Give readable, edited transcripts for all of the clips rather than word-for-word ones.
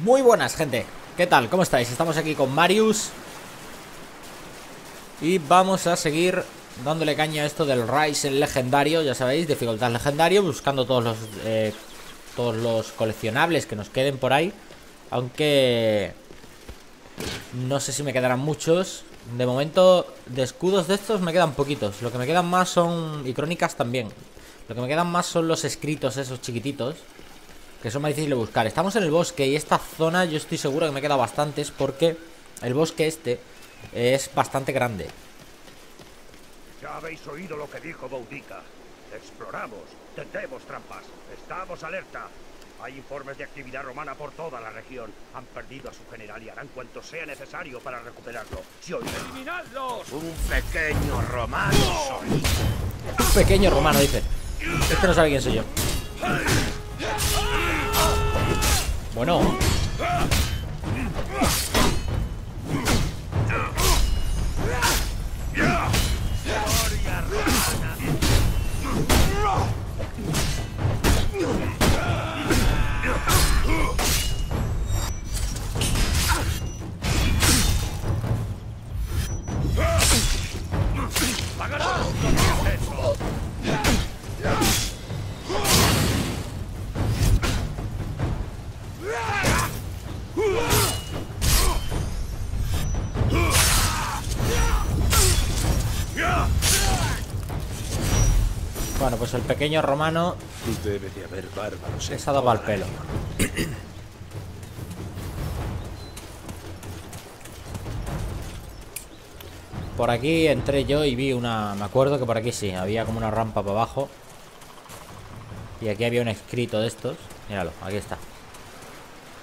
Muy buenas, gente. ¿Qué tal? ¿Cómo estáis? Estamos aquí con Marius y vamos a seguir dándole caña a esto del Ryzen legendario. Ya sabéis, dificultad legendario. Buscando todos los coleccionables que nos queden por ahí. Aunque no sé si me quedarán muchos. De momento, de escudos de estos me quedan poquitos. Lo que me quedan más son... y crónicas también. Lo que me quedan más son los escritos esos chiquititos, que son más difíciles de buscar. Estamos en el bosque y esta zona yo estoy seguro que me queda bastantes, porque el bosque este es bastante grande. Ya habéis oído lo que dijo Boudica. Exploramos, tendemos trampas, estamos alerta. Hay informes de actividad romana por toda la región. Han perdido a su general y harán cuanto sea necesario para recuperarlo. Si oís... ¡eliminadlos! Un pequeño romano. Un pequeño romano, dice. Este no sabe quién soy yo. Bueno. Bueno, pues el pequeño romano debe de haber bárbaros. Se ha dado al pelo. Por aquí entré yo y vi una... me acuerdo que por aquí sí, había como una rampa para abajo. Y aquí había un escrito de estos. Míralo, aquí está.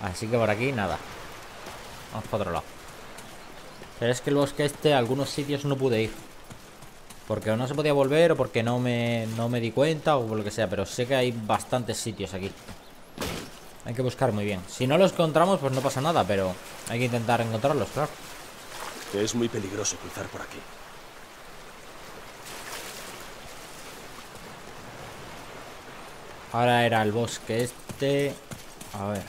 Así que por aquí nada. Vamos para otro lado. Pero es que el bosque este, a algunos sitios no pude ir, porque o no se podía volver o porque no me di cuenta o por lo que sea. Pero sé que hay bastantes sitios aquí. Hay que buscar muy bien. Si no los encontramos, pues no pasa nada, pero hay que intentar encontrarlos, claro. Es muy peligroso cruzar por aquí. Ahora era el bosque este. A ver.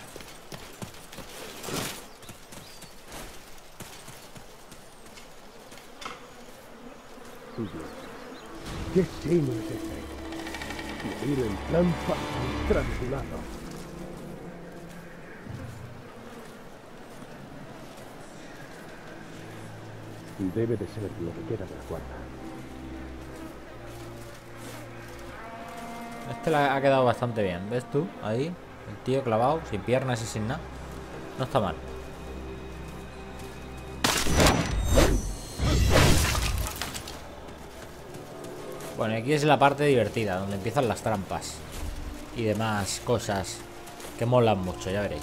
¿Qué signo es este? Morir en trampa y traicionado. Debe de ser lo que queda de la cuarta. Este la ha quedado bastante bien. ¿Ves tú? Ahí, el tío clavado, sin piernas y sin nada. No está mal. Bueno, aquí es la parte divertida, donde empiezan las trampas y demás cosas que molan mucho, ya veréis.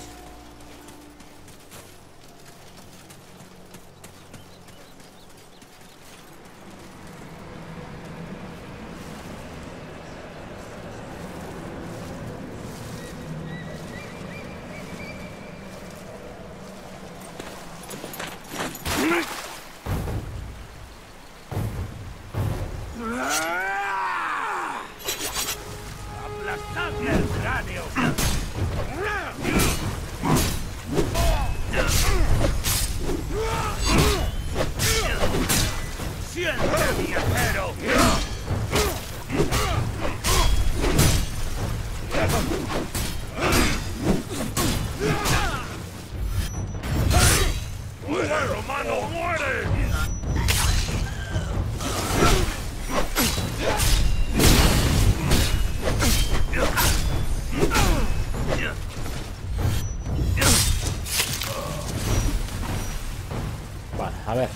A ver.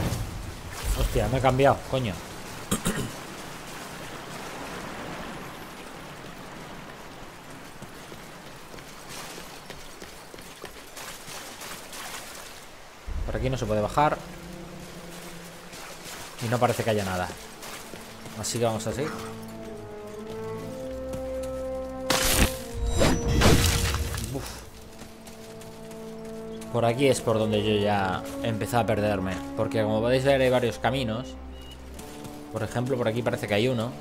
Hostia, me he cambiado, coño. Por aquí no se puede bajar. Y no parece que haya nada. Así que vamos así. Uf. Por aquí es por donde yo ya empecé a perderme, porque como podéis ver hay varios caminos. Por ejemplo, por aquí parece que hay uno.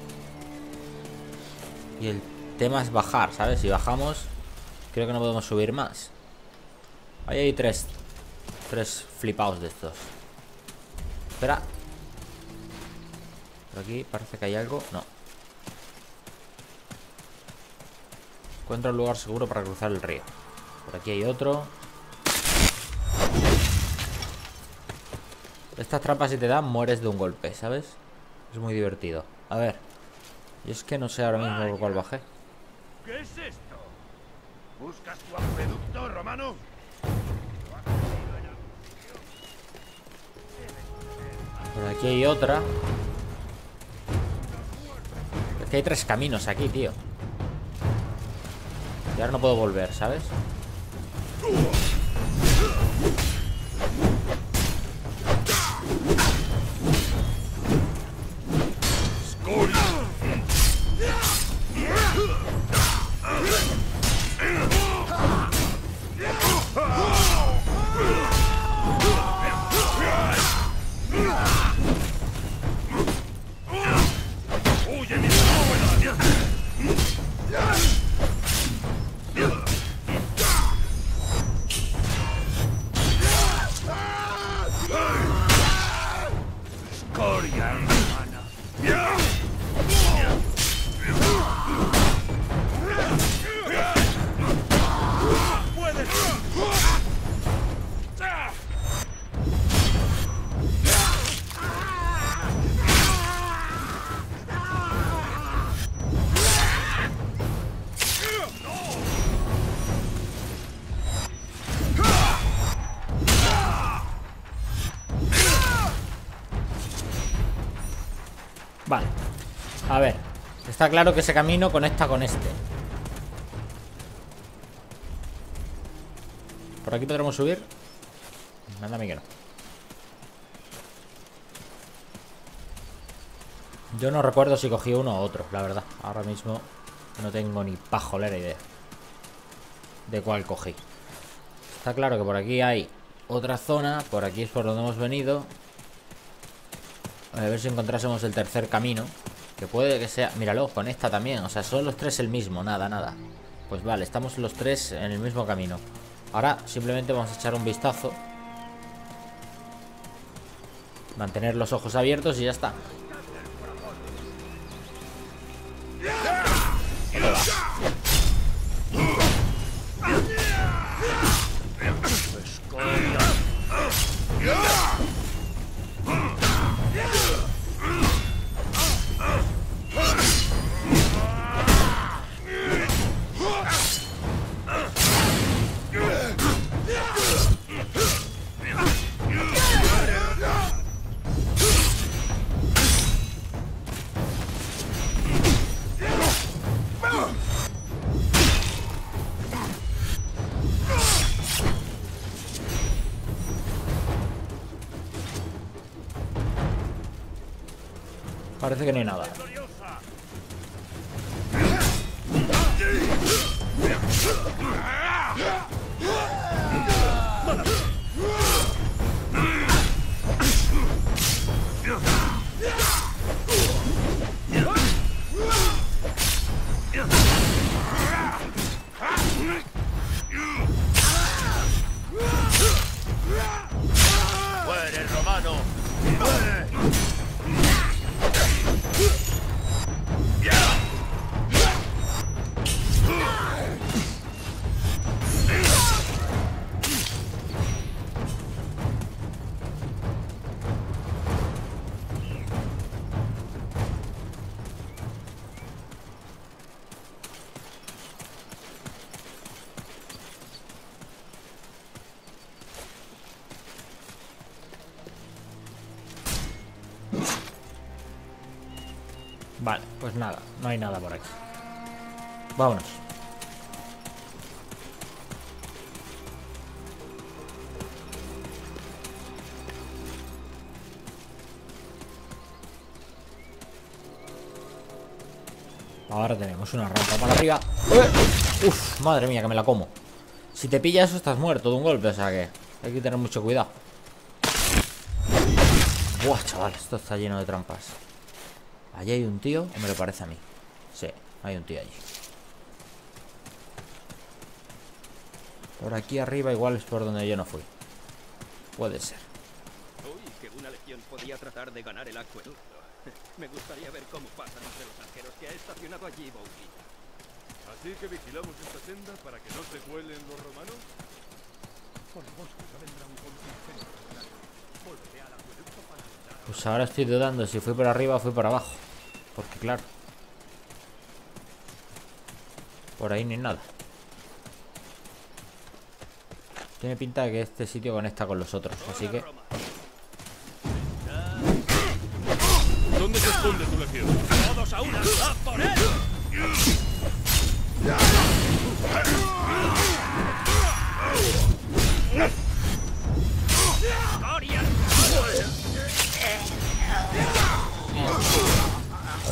Y el tema es bajar, ¿sabes? Si bajamos, creo que no podemos subir más. Ahí hay tres flipados de estos. Espera. Por aquí parece que hay algo. No. Encuentro un lugar seguro para cruzar el río. Por aquí hay otro. Estas trampas si te dan mueres de un golpe, ¿sabes? Es muy divertido. A ver. Y es que no sé ahora mismo por cuál bajé. ¿Qué es esto? ¿Buscas tu acueducto, romano? Por aquí hay otra. Es que hay tres caminos aquí, tío. Y ahora no puedo volver, ¿sabes? Vale, a ver. Está claro que ese camino conecta con este. ¿Por aquí podremos subir? Manda a mí que no. Yo no recuerdo si cogí uno o otro, la verdad. Ahora mismo no tengo ni pajolera idea de cuál cogí. Está claro que por aquí hay otra zona. Por aquí es por donde hemos venido. A ver si encontrásemos el tercer camino. Que puede que sea... Míralo, con esta también. O sea, son los tres el mismo. Nada, nada. Pues vale, estamos los tres en el mismo camino. Ahora simplemente vamos a echar un vistazo. Mantener los ojos abiertos y ya está. ¿Dónde va? Parece que no hay nada. ¡Muere, romano! ¡Muere! Vale, pues nada, no hay nada por aquí. Vámonos. Ahora tenemos una rampa para arriba. Uf, madre mía, que me la como. Si te pilla eso estás muerto de un golpe, o sea que hay que tener mucho cuidado. Buah, chaval, esto está lleno de trampas. ¿Allí hay un tío? ¿O me lo parece a mí? Sí, hay un tío allí. Por aquí arriba igual es por donde yo no fui. Puede ser. Uy, que una legión podía tratar de ganar el acueducto. Me gustaría ver cómo pasan entre los arqueros que ha estacionado allí, Boudica. Así que vigilamos esta senda para que no se cuelen los romanos. Por el bosque no vendrá un contingente. Volveré al acueducto para entrar. Pues ahora estoy dudando si fui por arriba o fui por abajo. Porque claro, por ahí ni nada. Tiene pinta de que este sitio conecta con los otros, así que... ¿Dónde se esconde tu legión? ¡Todos a una! ¡A por él!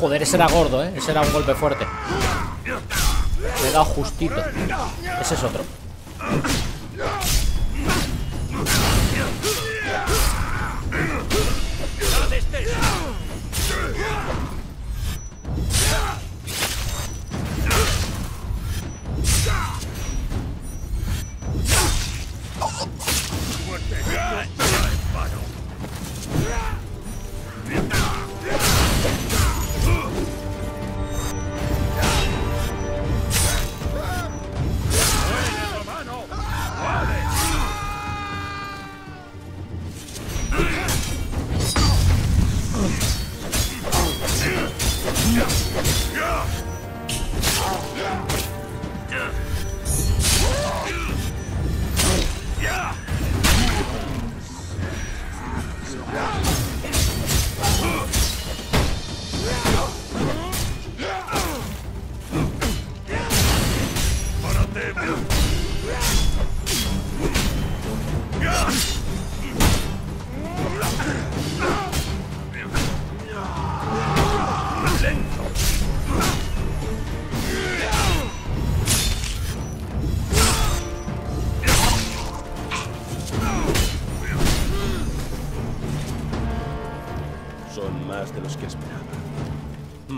Joder, ese era gordo, ¿eh? Ese era un golpe fuerte. Le he dado justito. Ese es otro.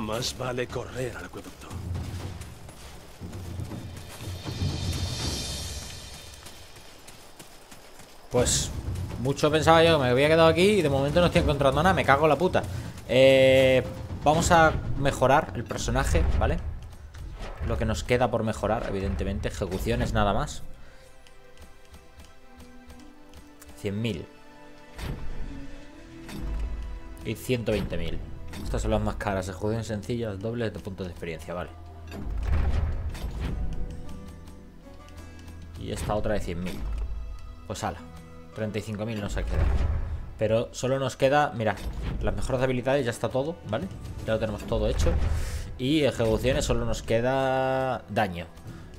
Más vale correr al acueducto. Pues mucho pensaba yo que me había quedado aquí y de momento no estoy encontrando nada. Me cago en la puta. Vamos a mejorar el personaje, ¿vale? Lo que nos queda por mejorar, evidentemente. Ejecuciones nada más. 100.000 y 120.000. Estas son las más caras, ejecuciones sencillas, dobles de puntos de experiencia, vale. Y esta otra de 100.000. Pues ala, 35.000 nos ha quedado. Pero solo nos queda, mirad, las mejoras de habilidades ya está todo, ¿vale? Ya lo tenemos todo hecho. Y ejecuciones solo nos queda daño.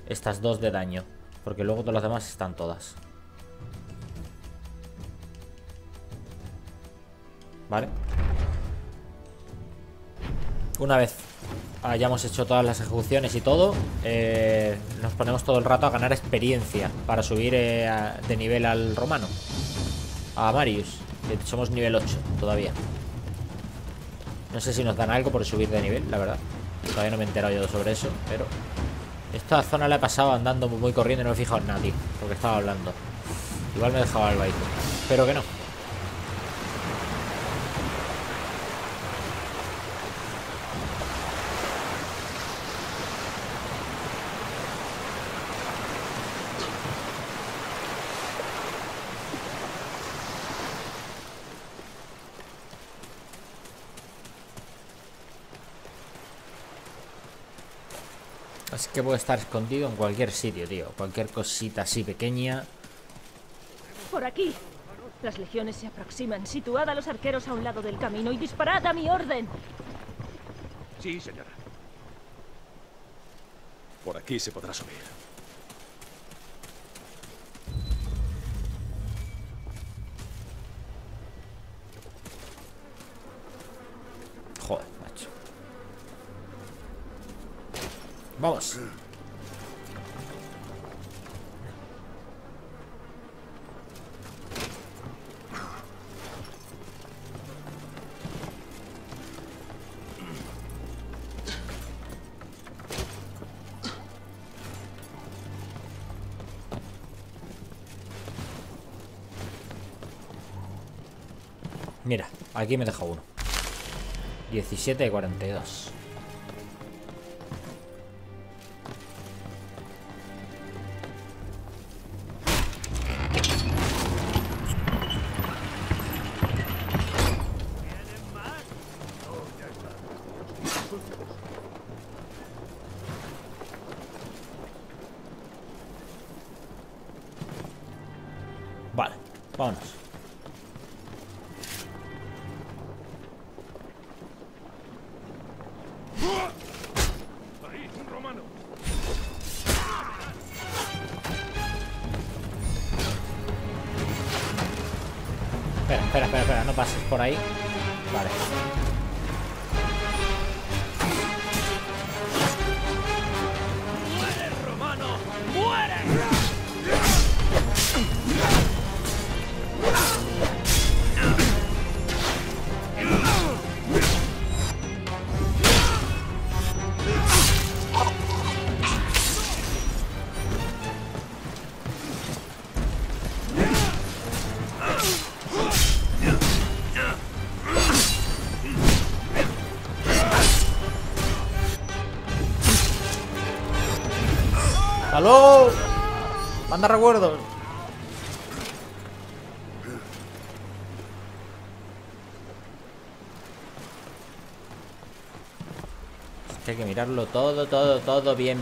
Estas dos de daño, porque luego todas las demás están todas. Vale. Una vez hayamos hecho todas las ejecuciones y todo, nos ponemos todo el rato a ganar experiencia para subir de nivel al romano, a Marius, que somos nivel 8 todavía. No sé si nos dan algo por subir de nivel, la verdad. Todavía no me he enterado yo sobre eso, pero esta zona la he pasado andando muy corriendo y no me he fijado en nadie, porque estaba hablando. Igual me he dejado al baile, pero que no. Es que puede estar escondido en cualquier sitio, tío. Cualquier cosita así pequeña. Por aquí. Las legiones se aproximan. Situad a los arqueros a un lado del camino y disparad a mi orden. Sí, señora. Por aquí se podrá subir. Joder. Vamos. Mira, aquí me deja uno. 17 de 42. Vale, vámonos. Espera, no pases por ahí. Vale. ¡Muere, romano! ¡Muere! ¡Aló! ¡Manda recuerdos! Es que hay que mirarlo todo bien.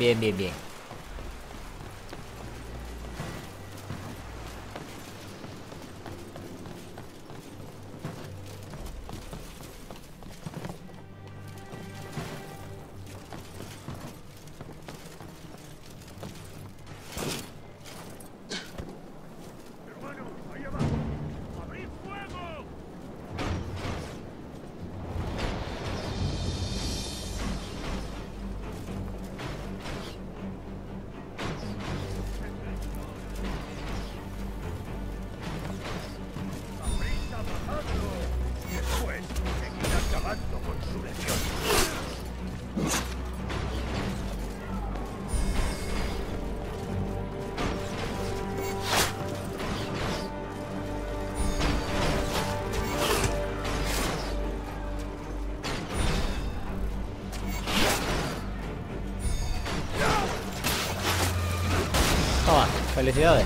Toma, felicidades.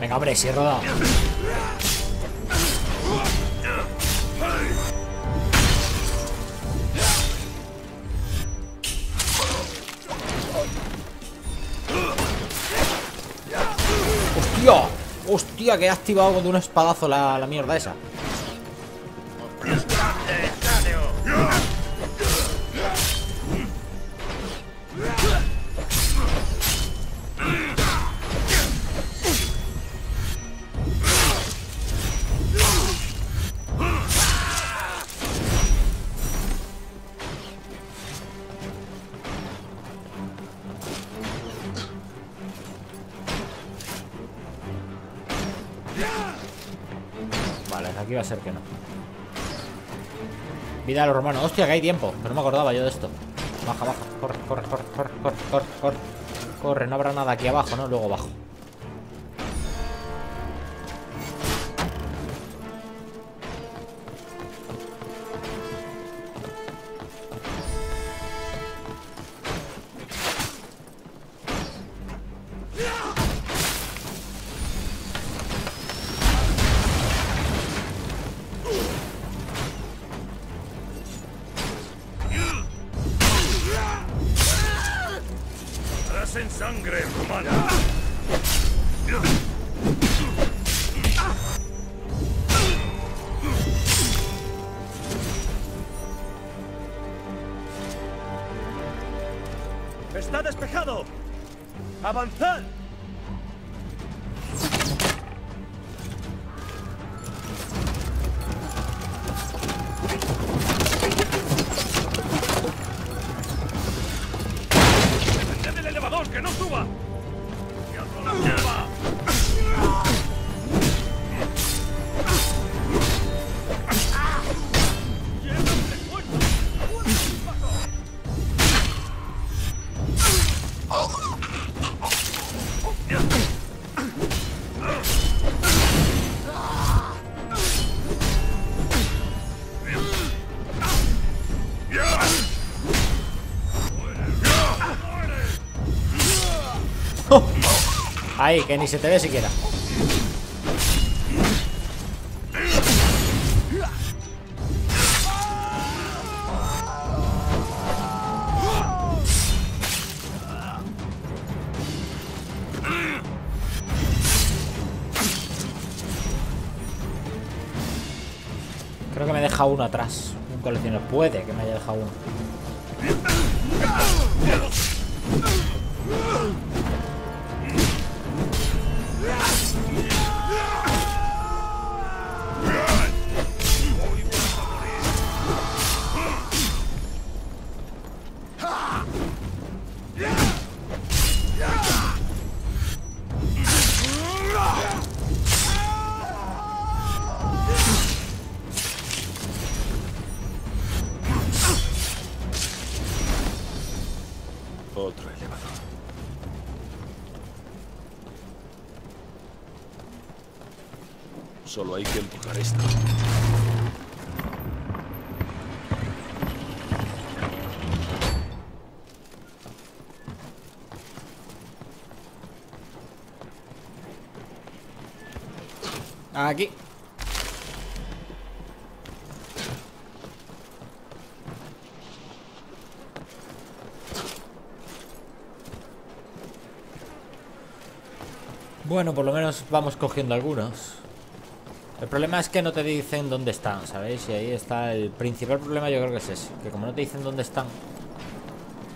Venga, hombre, si he rodado. ¡Hostia! ¡Hostia! Que he activado de un espadazo la mierda esa. Vale, aquí va a ser que no. Vida a los romanos. Hostia, que hay tiempo. Pero no me acordaba yo de esto. Baja. Corre. No habrá nada aquí abajo, ¿no? Luego bajo. En sangre romana. Está despejado. Avanzad. ¡Que no suba! Ahí, que ni se te ve siquiera. Creo que me deja uno atrás. Un coleccionador. Puede que me haya dejado uno. Solo hay que empujar esto. Aquí. Bueno, por lo menos vamos cogiendo algunos. El problema es que no te dicen dónde están, ¿sabéis? Y ahí está el principal problema, yo creo que es ese. Que como no te dicen dónde están,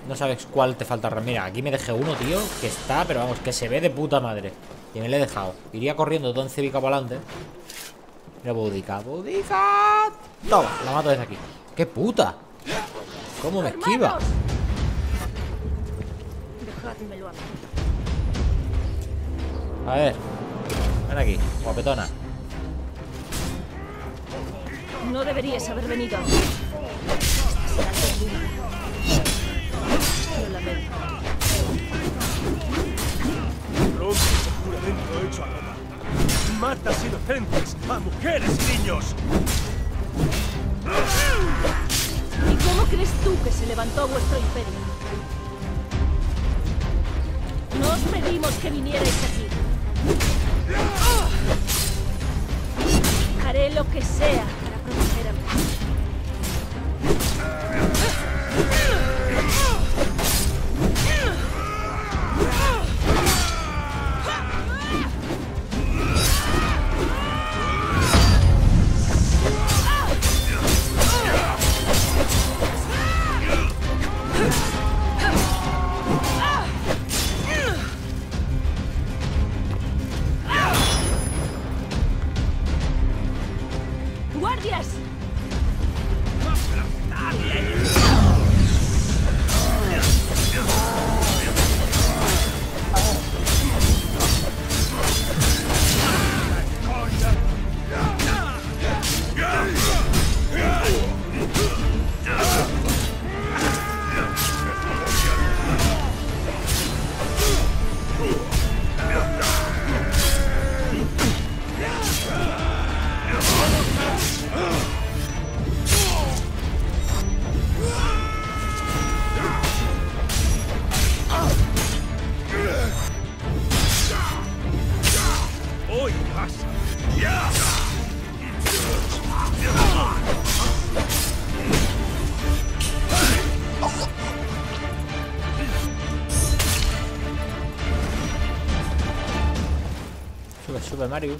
no sabes cuál te falta. Mira, aquí me dejé uno, tío, que está, pero vamos, que se ve de puta madre. Y me lo he dejado. Iría corriendo todo en cívica para adelante. Mira, Boudica, Boudica. Toma, la mato desde aquí. ¡Qué puta! ¿Cómo me esquiva? A ver. Ven aquí, guapetona. No deberías haber venido. Lo lamento. Pronto se cura dentro hecho a nada. Matas inocentes a mujeres y niños. ¿Y cómo crees tú que se levantó vuestro imperio? No os pedimos que vinierais aquí. Haré lo que sea. Super Mario.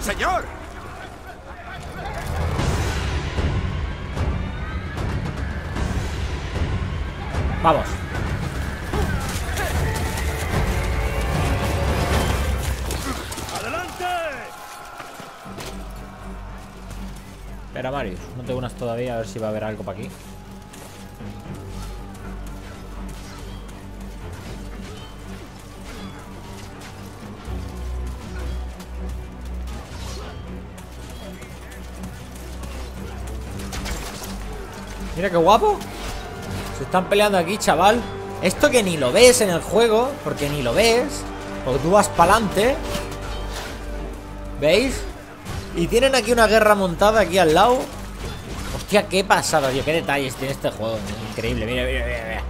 ¡Señor! Vamos. ¡Adelante! Espera, Marius, no te unas todavía, a ver si va a haber algo para aquí. Mira qué guapo. Se están peleando aquí, chaval. Esto que ni lo ves en el juego, porque ni lo ves, porque tú vas pa'lante. ¿Veis? Y tienen aquí una guerra montada aquí al lado. Hostia, qué pasada, tío. Qué detalles tiene este juego, tío. Increíble, mira, mira, mira, mira.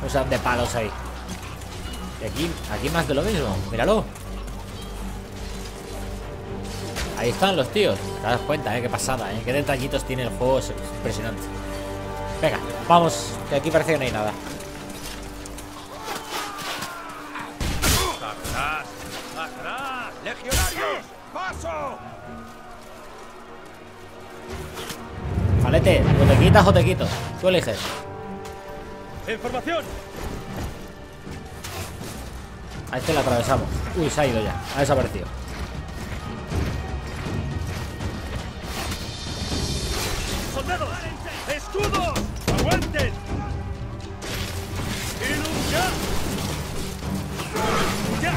Cosas de palos ahí. Y aquí más de lo mismo. Míralo. Ahí están los tíos. Te das cuenta, qué pasada, qué detallitos tiene el juego. Es impresionante. Venga, vamos, que aquí parece que no hay nada. ¡Atrás! ¡Atrás! ¡Legionarios! ¡Paso! Falete, o te quitas o te quito. Tú eliges. ¡Información! A este la atravesamos. Uy, se ha ido ya. Ha desaparecido. ¡Soldados! ¡Escudos! ¡Aguanten! ¡Ilumina! ¡Ya!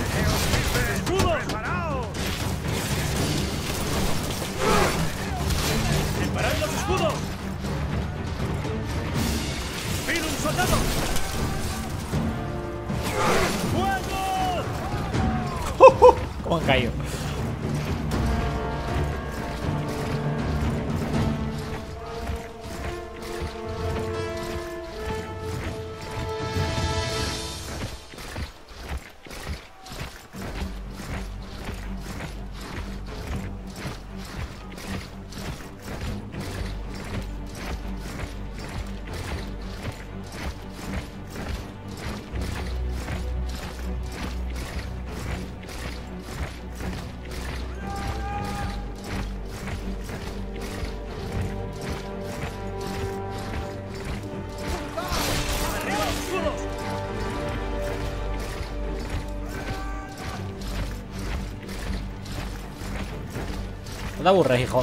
¡Escudos! ¡Preparaos! ¡Preparad los escudos! ¡Pido un soldado! ¡Fuego! ¿Cómo han caído? No te aburres, hijo.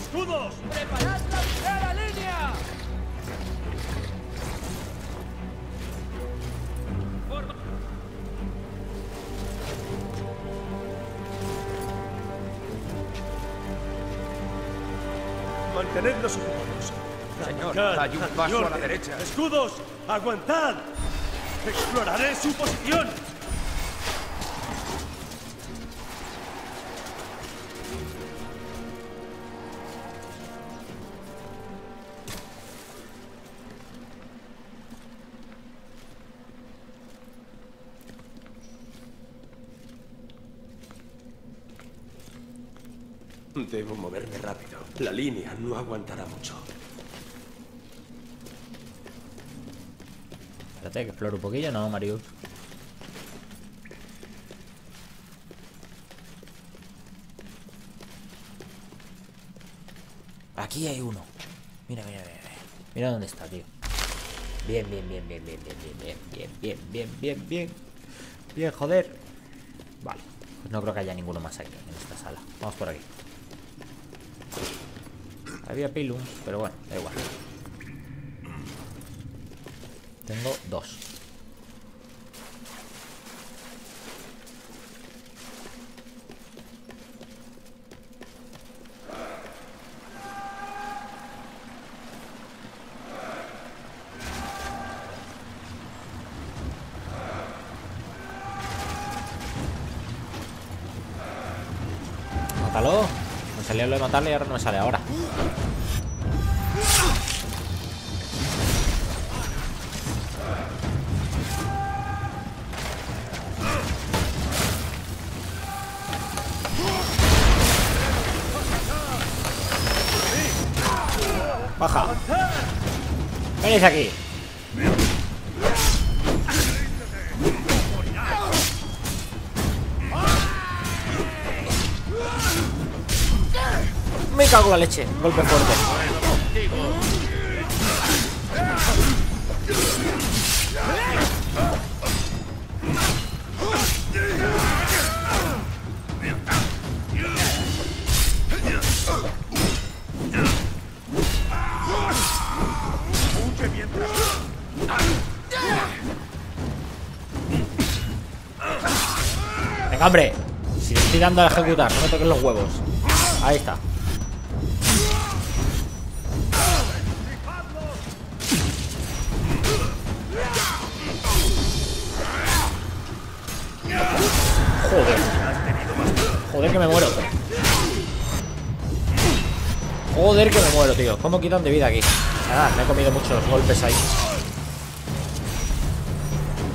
¡Escudos! ¡Preparad la primera línea! Mantened los ocupados. Señor, hay un paso a la derecha. ¡Escudos! ¡Aguantad! ¡Exploraré su posición! Debo moverme rápido. La línea no aguantará mucho. Espérate, que exploro un poquillo, ¿no, Marius? Aquí hay uno. Mira, mira, mira. Mira dónde está, tío. Bien, bien, bien, bien, bien, bien, bien, bien, bien, bien, bien. Bien, joder. Vale. Pues no creo que haya ninguno más aquí, en esta sala. Vamos por aquí. Había pilum, pero bueno, da igual. Tengo dos. Mátalo. Me salía lo de matarle y ahora no me sale ahora. Baja. Venís aquí. Me cago en la leche. Golpe fuerte. Venga, hombre. Si le estoy dando a ejecutar, no me toques los huevos. Ahí está. Joder, que me muero. Joder, que me muero, tío. ¿Cómo quitan de vida aquí? Ah, me he comido muchos golpes ahí.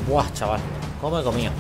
Buah, chaval. ¿Cómo he comido?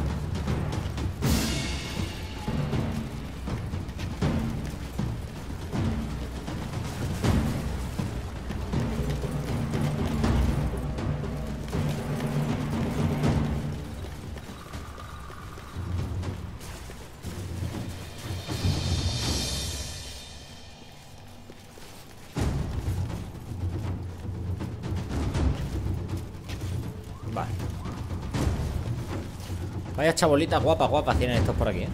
Vaya chabolitas guapas, guapas tienen estos por aquí, ¿eh?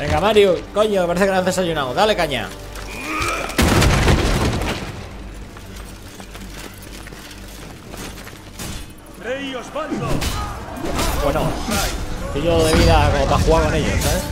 Venga, Mario, coño, me parece que no has desayunado. Dale caña. Rey Osvaldo. Bueno, estoy yo de vida como para jugar con ellos, ¿sabes?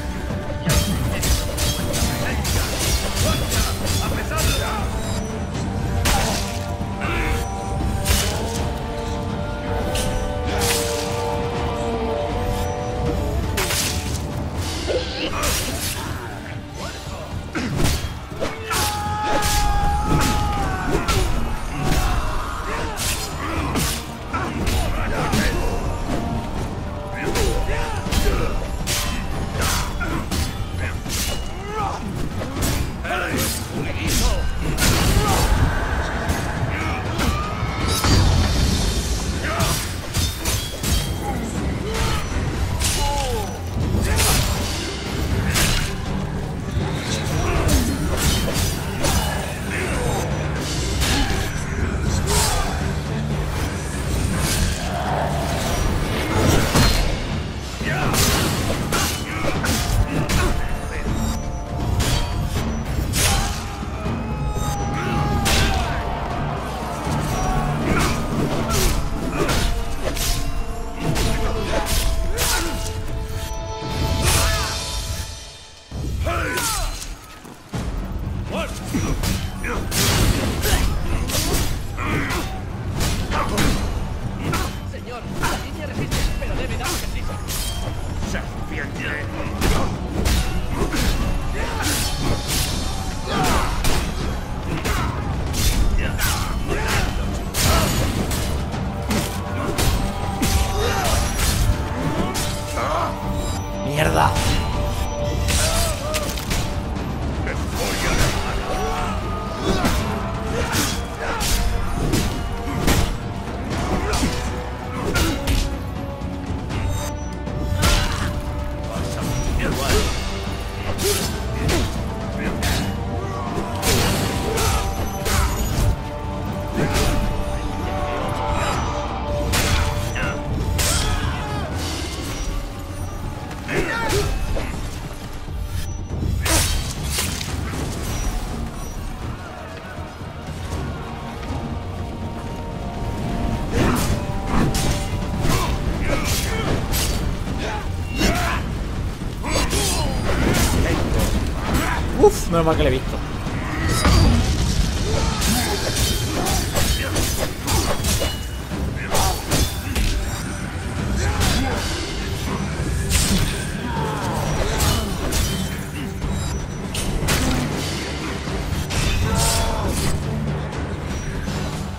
Menos mal que le he visto.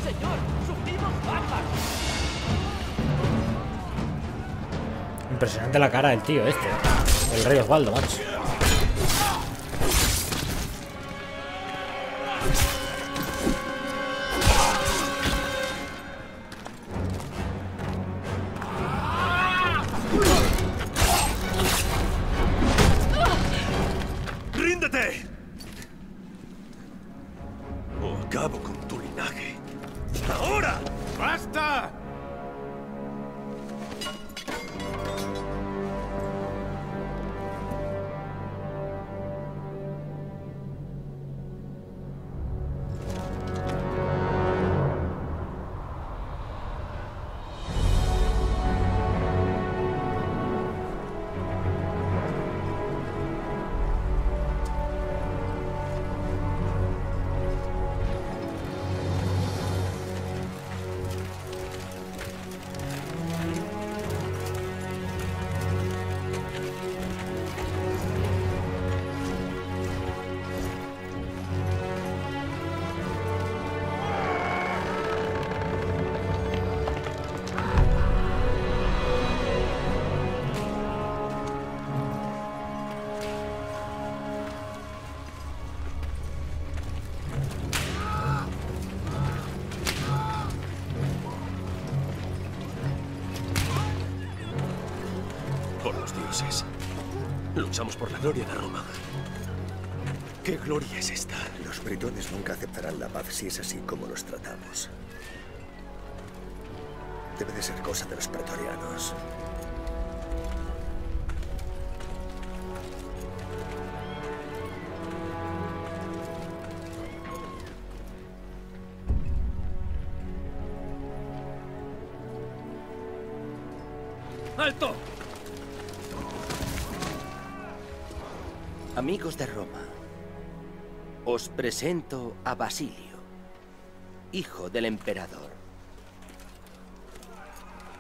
Señor, subimos bajas. Impresionante la cara del tío este. El rey Osvaldo, macho. dioses. Luchamos por la gloria de Roma. ¿Qué gloria es esta? Los britones nunca aceptarán la paz si es así como los tratamos. Debe de ser cosa de los pretorianos. ¡Alto! Amigos de Roma, os presento a Basilio, hijo del emperador.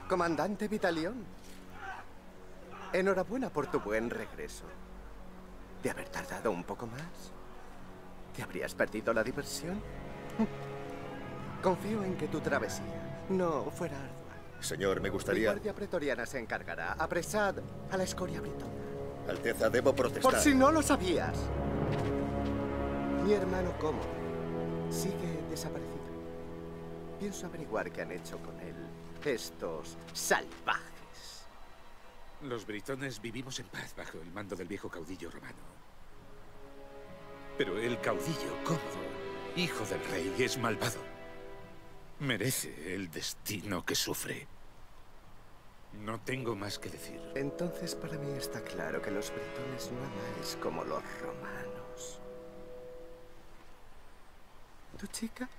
Comandante Vitalión, enhorabuena por tu buen regreso. De haber tardado un poco más, ¿te habrías perdido la diversión? Confío en que tu travesía no fuera ardua. Señor, me gustaría... La guardia pretoriana se encargará. Apresad a la escoria britona. Alteza, debo protestar. Por si no lo sabías. Mi hermano Cómodo sigue desaparecido. Pienso averiguar qué han hecho con él estos salvajes. Los britones vivimos en paz bajo el mando del viejo caudillo romano. Pero el caudillo Cómodo, hijo del rey, es malvado. Merece el destino que sufre. No tengo más que decir. Entonces para mí está claro que los britones no amáis como los romanos. ¿Tu chica?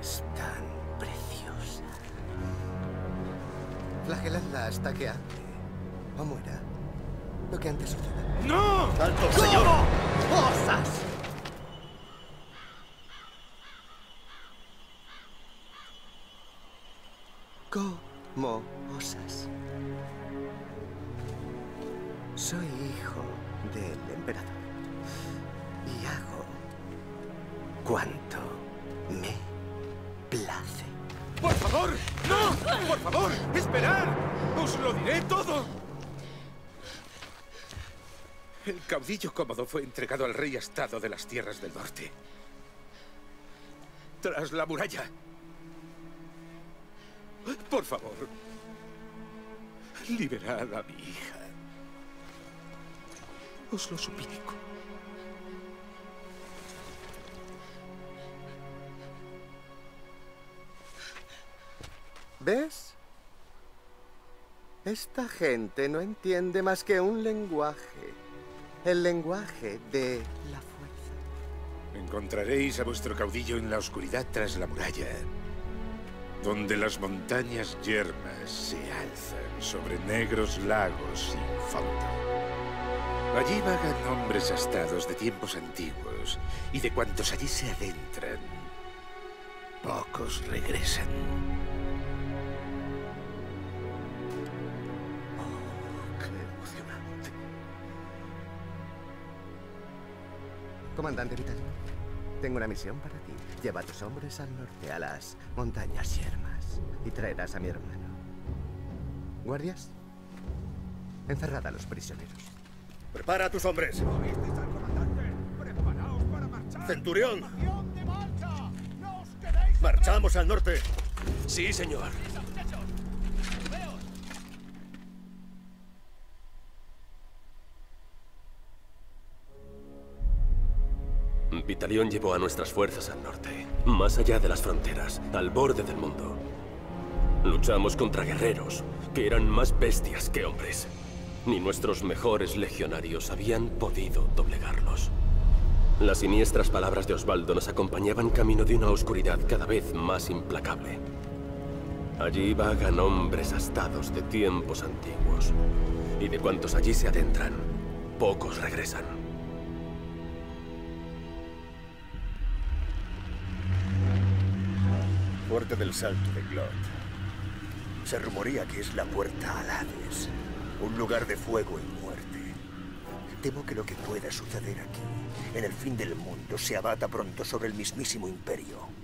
Es tan preciosa. Flageladla hasta que hable o muera. Lo que antes suceda. ¡No! ¡Alto, señor! ¡Cómo osas! ¿Cómo osas? Soy hijo del emperador y hago cuanto me place. ¡Por favor! ¡No! ¡Por favor! ¡Esperad! ¡Os lo diré todo! El caudillo Cómodo fue entregado al rey Astado de las tierras del norte. Tras la muralla. Por favor, liberad a mi hija. Os lo suplico. ¿Ves? Esta gente no entiende más que un lenguaje. El lenguaje de la fuerza. Encontraréis a vuestro caudillo en la oscuridad tras la muralla, donde las montañas yermas se alzan sobre negros lagos sin fondo. Allí vagan hombres astados de tiempos antiguos, y de cuantos allí se adentran, pocos regresan. Comandante Vital, tengo una misión para ti. Lleva a tus hombres al norte, a las montañas yermas, y traerás a mi hermano. ¿Guardias? Encerrad a los prisioneros. ¡Prepara a tus hombres! ¡Preparaos para marchar! ¡Centurión! ¡Marchamos al norte! Sí, señor. Vitalión llevó a nuestras fuerzas al norte, más allá de las fronteras, al borde del mundo. Luchamos contra guerreros, que eran más bestias que hombres. Ni nuestros mejores legionarios habían podido doblegarlos. Las siniestras palabras de Osvaldo nos acompañaban camino de una oscuridad cada vez más implacable. Allí vagan hombres astados de tiempos antiguos, y de cuantos allí se adentran, pocos regresan. Puerta del Salto de Glot. Se rumorea que es la puerta al Hades, un lugar de fuego y muerte. Temo que lo que pueda suceder aquí, en el fin del mundo, se abata pronto sobre el mismísimo imperio.